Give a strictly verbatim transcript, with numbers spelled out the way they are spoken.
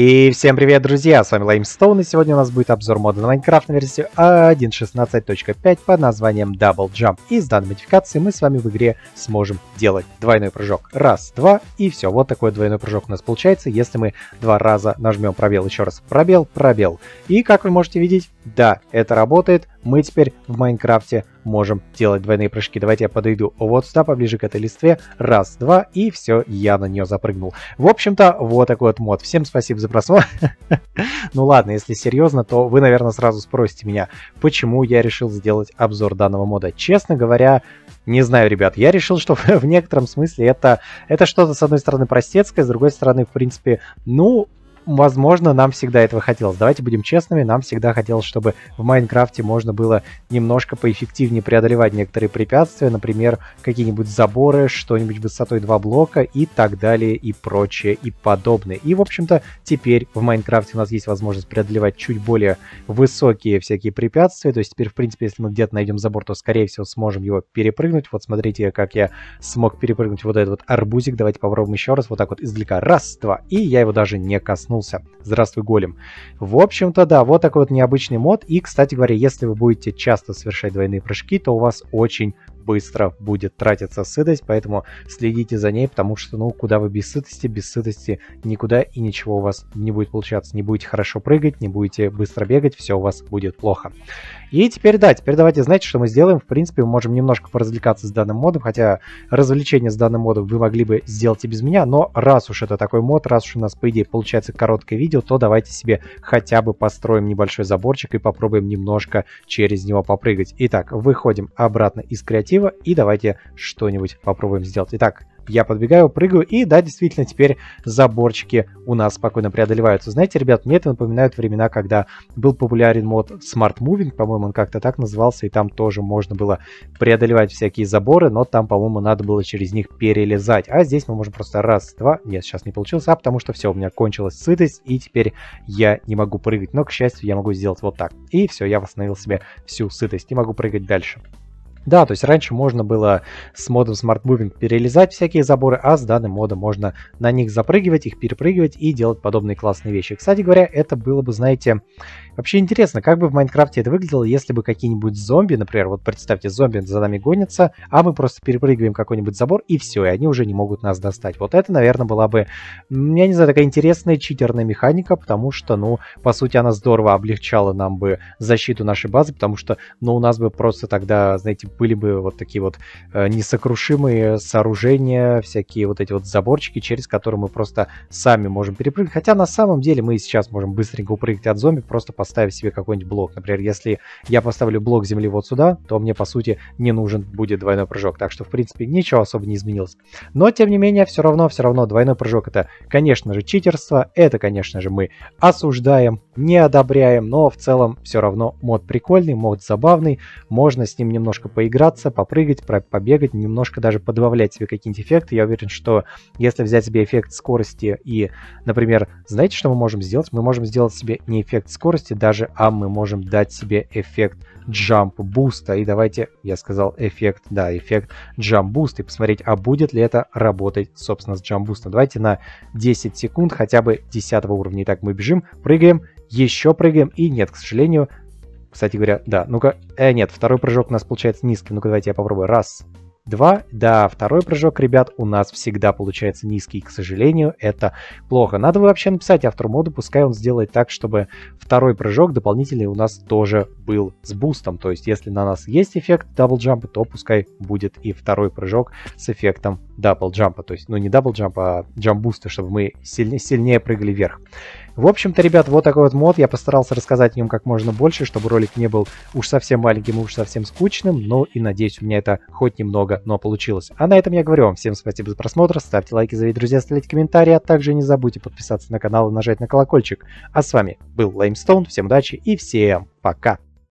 И всем привет, друзья, с вами Лаймстоун, и сегодня у нас будет обзор мода на Майнкрафт на версию один точка шестнадцать точка пять под названием Double Jump. И с данной модификацией мы с вами в игре сможем делать двойной прыжок. Раз, два, и все. Вот такой двойной прыжок у нас получается, если мы два раза нажмем пробел, еще раз пробел, пробел. И как вы можете видеть, да, это работает. Мы теперь в Майнкрафте можем делать двойные прыжки. Давайте я подойду вот сюда, поближе к этой листве. Раз, два, и все, я на нее запрыгнул. В общем-то, вот такой вот мод. Всем спасибо за просмотр. Ну ладно, если серьезно, то вы, наверное, сразу спросите меня, почему я решил сделать обзор данного мода. Честно говоря, не знаю, ребят. Я решил, что в некотором смысле это, это что-то, с одной стороны, простецкое, с другой стороны, в принципе, ну... возможно, нам всегда этого хотелось. Давайте будем честными, нам всегда хотелось, чтобы в Майнкрафте можно было немножко поэффективнее преодолевать некоторые препятствия, например, какие-нибудь заборы, что-нибудь высотой два блока и так далее, и прочее, и подобное. И, в общем-то, теперь в Майнкрафте у нас есть возможность преодолевать чуть более высокие всякие препятствия, то есть теперь, в принципе, если мы где-то найдем забор, то, скорее всего, сможем его перепрыгнуть. Вот смотрите, как я смог перепрыгнуть вот этот вот арбузик. Давайте попробуем еще раз, вот так вот издалека. Раз, два, и я его даже не коснулся. Здравствуй, голем. В общем-то, да, вот такой вот необычный мод. И, кстати говоря, если вы будете часто совершать двойные прыжки, то у вас очень быстро будет тратиться сытость, поэтому следите за ней, потому что, ну, куда вы без сытости, без сытости никуда и ничего у вас не будет получаться. Не будете хорошо прыгать, не будете быстро бегать, все у вас будет плохо. И теперь, да, теперь давайте, знаете, что мы сделаем? В принципе, мы можем немножко поразвлекаться с данным модом, хотя развлечение с данным модом вы могли бы сделать и без меня, но раз уж это такой мод, раз уж у нас, по идее, получается короткое видео, то давайте себе хотя бы построим небольшой заборчик и попробуем немножко через него попрыгать. Итак, выходим обратно из креатива. И давайте что-нибудь попробуем сделать. Итак, я подбегаю, прыгаю, и да, действительно, теперь заборчики у нас спокойно преодолеваются. Знаете, ребят, мне это напоминает времена, когда был популярен мод Smart Moving, по-моему, он как-то так назывался, и там тоже можно было преодолевать всякие заборы, но там, по-моему, надо было через них перелезать. А здесь мы можем просто раз, два, нет, сейчас не получилось, а потому что все, у меня кончилась сытость, и теперь я не могу прыгать, но, к счастью, я могу сделать вот так. И все, я восстановил себе всю сытость, не могу прыгать дальше. Да, то есть раньше можно было с модом Smart Moving перелезать всякие заборы, а с данным модом можно на них запрыгивать, их перепрыгивать и делать подобные классные вещи. Кстати говоря, это было бы, знаете, вообще интересно, как бы в Майнкрафте это выглядело, если бы какие-нибудь зомби, например, вот представьте, зомби за нами гонятся, а мы просто перепрыгиваем какой-нибудь забор и все, и они уже не могут нас достать. Вот это, наверное, была бы, я не знаю, такая интересная читерная механика, потому что, ну, по сути, она здорово облегчала нам бы защиту нашей базы, потому что, ну, у нас бы просто тогда, знаете, были бы вот такие вот э, несокрушимые сооружения, всякие вот эти вот заборчики, через которые мы просто сами можем перепрыгнуть. Хотя на самом деле мы сейчас можем быстренько упрыгнуть от зомби, просто поставив себе какой-нибудь блок. Например, если я поставлю блок земли вот сюда, то мне, по сути, не нужен будет двойной прыжок. Так что, в принципе, ничего особо не изменилось. Но, тем не менее, все равно, все равно двойной прыжок — это, конечно же, читерство. Это, конечно же, мы осуждаем, не одобряем, но в целом все равно мод прикольный, мод забавный. Можно с ним немножко поиграться, попрыгать, побегать, немножко даже подбавлять себе какие-нибудь эффекты. Я уверен, что если взять себе эффект скорости и, например, знаете, что мы можем сделать? Мы можем сделать себе не эффект скорости даже, а мы можем дать себе эффект джамп буста. И давайте, я сказал эффект, да, эффект джамп буст, и посмотреть, а будет ли это работать, собственно, с джамп бустом. Давайте на десять секунд, хотя бы десятого уровня. Итак, мы бежим, прыгаем, еще прыгаем, и нет, к сожалению... Кстати говоря, да, ну-ка, э, нет, второй прыжок у нас получается низкий, ну-ка, давайте я попробую, раз, два, да, второй прыжок, ребят, у нас всегда получается низкий, и, к сожалению, это плохо. Надо вообще написать автору мода, пускай он сделает так, чтобы второй прыжок дополнительный у нас тоже был с бустом, то есть, если на нас есть эффект даблджампа, то пускай будет и второй прыжок с эффектом даблджампа, то есть, ну, не даблджампа, а джамп-буста, чтобы мы сильнее, сильнее прыгали вверх. В общем-то, ребят, вот такой вот мод. Я постарался рассказать о нем как можно больше, чтобы ролик не был уж совсем маленьким и уж совсем скучным. Ну и надеюсь, у меня это хоть немного, но получилось. А на этом я говорю вам. Всем спасибо за просмотр. Ставьте лайки, зовите друзья, оставляйте комментарии. А также не забудьте подписаться на канал и нажать на колокольчик. А с вами был Лаймстоун. Всем удачи и всем пока.